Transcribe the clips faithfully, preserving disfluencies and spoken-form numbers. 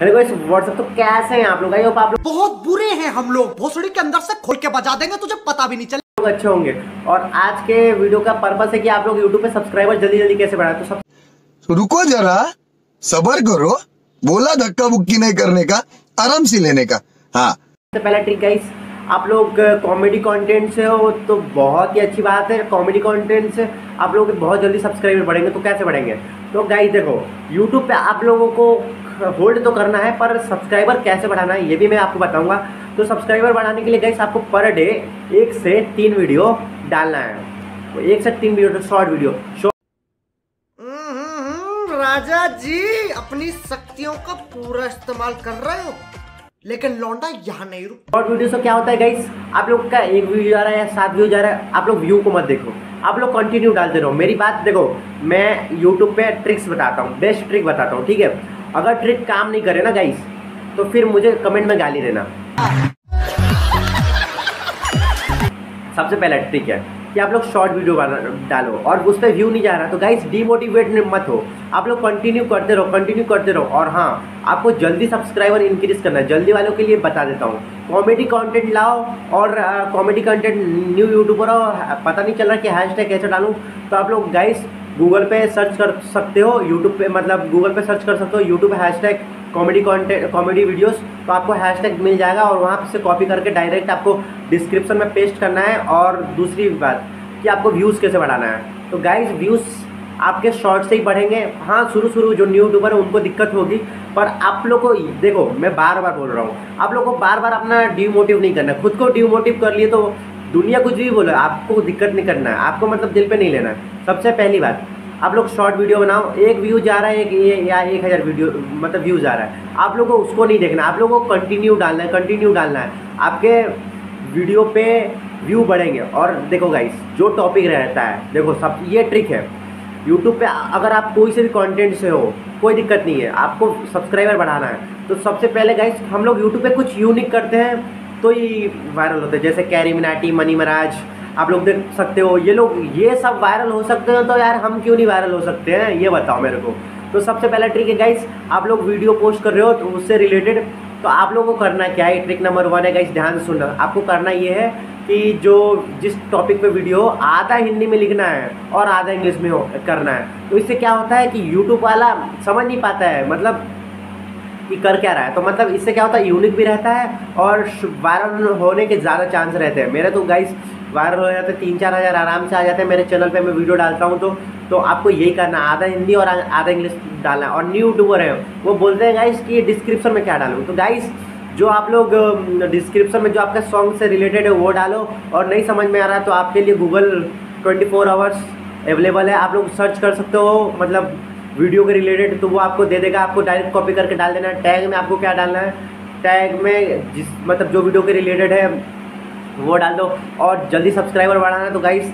Hello guys WhatsApp, तो कैसे हैं आप लोग? आई होप आप लोग बहुत बुरे हैं। हम लोग भोसड़ी के अंदर से खोल के बजा देंगे, तुझे पता भी नहीं चलेगा। लोग अच्छे होंगे। और आज के वीडियो का पर्पस है कि आप लोग यूट्यूब पे सब्सक्राइबर जल्दी जल्दी कैसे बढ़ाएं। तो सब... तो रुको जरा, सब्र करो। बोला धक्का बुक्की नहीं करने का, आराम से लेने का। हाँ, सबसे पहला ट्रिक गाइस, आप लोग कॉमेडी कंटेंट से हो तो बहुत ही अच्छी बात है। कॉमेडी कंटेंट से आप लोग बहुत जल्दी सब्सक्राइबर बढ़ेंगे। तो कैसे बढ़ेंगे? तो गाइस देखो, यूट्यूब पे आप लोगों को होल्ड तो करना है, पर सब्सक्राइबर कैसे बढ़ाना है ये भी मैं आपको बताऊंगा। तो सब्सक्राइबर बढ़ाने के लिए गाइस आपको पर डे एक से तीन वीडियो डालना है। तो एक से तीन वीडियो, तो शॉर्ट वीडियो। राजा जी अपनी शक्तियों का पूरा इस्तेमाल कर रहे हो, लेकिन लौंडा यहाँ नहीं रुक। शॉर्ट वीडियो से क्या होता है गाइस, आप लोग का एक व्यू जा रहा है या सात व्यू जा रहा है, आप लोग व्यू को मत देखो, आप लोग कंटिन्यू डालते रहो। मेरी बात देखो, मैं यूट्यूब पे ट्रिक्स बताता हूँ, बेस्ट ट्रिक बताता हूँ, ठीक है? अगर ट्रिक काम नहीं करे ना गाइस, तो फिर मुझे कमेंट में गाली देना। सबसे पहला ट्रिक है कि आप लोग शॉर्ट वीडियो डालो और उस पर व्यू नहीं जा रहा, तो गाइस डीमोटिवेट मत हो, आप लोग कंटिन्यू करते रहो, कंटिन्यू करते रहो। और हाँ, आपको जल्दी सब्सक्राइबर इंक्रीज करना है। जल्दी वालों के लिए बता देता हूँ, कॉमेडी कंटेंट लाओ और कॉमेडी कंटेंट न्यू यूट्यूबर हो, पता नहीं चल रहा कि हैशटैग कैसे डालूँ, तो आप लोग गाइस गूगल पे सर्च कर सकते हो, यूट्यूब पे मतलब गूगल पे सर्च कर सकते हो YouTube hashtag comedy content comedy videos, तो आपको हैशटैग मिल जाएगा और वहाँ से कॉपी करके डायरेक्ट आपको डिस्क्रिप्शन में पेस्ट करना है। और दूसरी बात कि आपको व्यूज़ कैसे बढ़ाना है, तो गाइस व्यूज़ आपके शॉर्ट से ही बढ़ेंगे। हाँ, शुरू शुरू जो न्यू यूट्यूबर है उनको दिक्कत होगी, पर आप लोग को देखो, मैं बार बार बोल रहा हूँ, आप लोग को बार बार अपना डिमोटिव नहीं करना। खुद को डिमोटिव कर लिए तो दुनिया कुछ भी बोलो, आपको दिक्कत नहीं करना है, आपको मतलब दिल पे नहीं लेना है। सबसे पहली बात, आप लोग शॉर्ट वीडियो बनाओ, एक व्यू जा रहा है, एक या एक हज़ार वीडियो मतलब व्यूज़ आ रहा है, आप लोगों को उसको नहीं देखना, आप लोगों को कंटिन्यू डालना है, कंटिन्यू डालना है। आपके वीडियो पे व्यू बढ़ेंगे। और देखो गाइस, जो टॉपिक रहता है, देखो सब ये ट्रिक है यूट्यूब पे, अगर आप कोई से भी कंटेंट से हो कोई दिक्कत नहीं है, आपको सब्सक्राइबर बढ़ाना है। तो सबसे पहले गाइस, हम लोग यूट्यूब पे कुछ यूनिक करते हैं तो ये वायरल होते हैं, जैसे कैरी मिनाटी, मनी महाराज, आप लोग देख सकते हो, ये लोग ये सब वायरल हो सकते हैं, तो यार हम क्यों नहीं वायरल हो सकते हैं, ये बताओ मेरे को। तो सबसे पहला ट्रिक है गाइस, आप लोग वीडियो पोस्ट कर रहे हो तो उससे रिलेटेड, तो आप लोगों को करना क्या है, ट्रिक नंबर वन है गाइस, ध्यान से सुनना। आपको करना ये है कि जो जिस टॉपिक पे वीडियो हो, आधा हिंदी में लिखना है और आधा इंग्लिश में हो करना है। तो इससे क्या होता है कि यूट्यूब वाला समझ नहीं पाता है मतलब कि कर क्या रहा है, तो मतलब इससे क्या होता है, यूनिक भी रहता है और वायरल होने के ज़्यादा चांस रहते हैं। मेरे तो गाइस वायरल हो जाते तीन चार हज़ार आराम से आ जाते हैं मेरे चैनल पे, मैं वीडियो डालता हूँ। तो तो आपको यही करना, आधा हिंदी और आधा इंग्लिश डालना। और न्यू यूट्यूबर है वो बोलते हैं गाइस कि डिस्क्रिप्शन में क्या डालूँ, तो गाइस जो आप लोग डिस्क्रिप्शन में जो आपके सॉन्ग से रिलेटेड है वो डालो। और नहीं समझ में आ रहा तो आपके लिए Google twenty four hours available है, आप लोग सर्च कर सकते हो मतलब वीडियो के रिलेटेड, तो वो आपको दे देगा, आपको डायरेक्ट कॉपी करके डाल देना है। टैग में आपको क्या डालना है, टैग में जिस मतलब जो वीडियो के रिलेटेड है वो डाल दो। और जल्दी सब्सक्राइबर बढ़ाना है, तो गाइस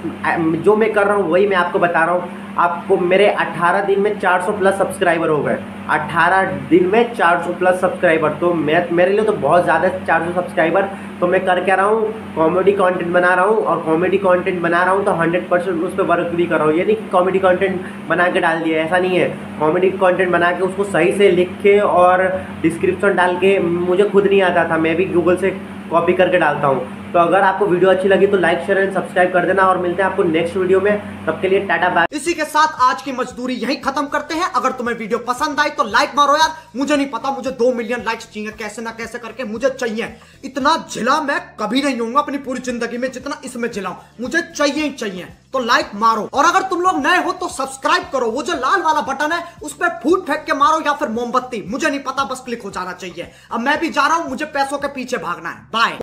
जो मैं कर रहा हूँ वही मैं आपको बता रहा हूँ। आपको मेरे अठारह दिन में चार सौ प्लस सब्सक्राइबर हो गए, अठारह दिन में चार सौ प्लस सब्सक्राइबर, तो मैं मेरे लिए तो बहुत ज़्यादा चार सौ सब्सक्राइबर। तो मैं कर क्या रहा हूँ, कॉमेडी कंटेंट बना रहा हूँ, और कॉमेडी कंटेंट बना रहा हूँ तो हंड्रेड परसेंट उस पर वर्क भी कर रहा हूँ। ये नहीं कॉमेडी कंटेंट बना के डाल दिया, ऐसा नहीं है, कॉमेडी कंटेंट बना के उसको सही से लिख के और डिस्क्रिप्शन डाल के, मुझे खुद नहीं आता था, मैं भी गूगल से कॉपी करके डालता हूँ। तो अगर आपको वीडियो अच्छी लगी तो लाइक, शेयर एंड सब्सक्राइब कर देना, और मिलते हैं आपको नेक्स्ट वीडियो में। तब के लिए टाटा बाय। इसी के साथ आज की मजदूरी यहीं खत्म करते हैं। अगर तुम्हें वीडियो पसंद आई तो लाइक मारो यार, मुझे नहीं पता, मुझे दो मिलियन लाइक्स चाहिए, कैसे ना कैसे करके मुझे चाहिए। इतना झिला मैं कभी नहीं होऊंगा अपनी पूरी जिंदगी में जितना इसमें झिलाऊं, मुझे चाहिए ही चाहिए, तो लाइक मारो। और अगर तुम लोग नए हो तो सब्सक्राइब करो, वो जो लाल वाला बटन है उस पर फूट फेंक के मारो या फिर मोमबत्ती, मुझे नहीं पता, बस क्लिक हो जाना चाहिए। अब मैं भी जा रहा हूं, मुझे पैसों के पीछे भागना है। बाय।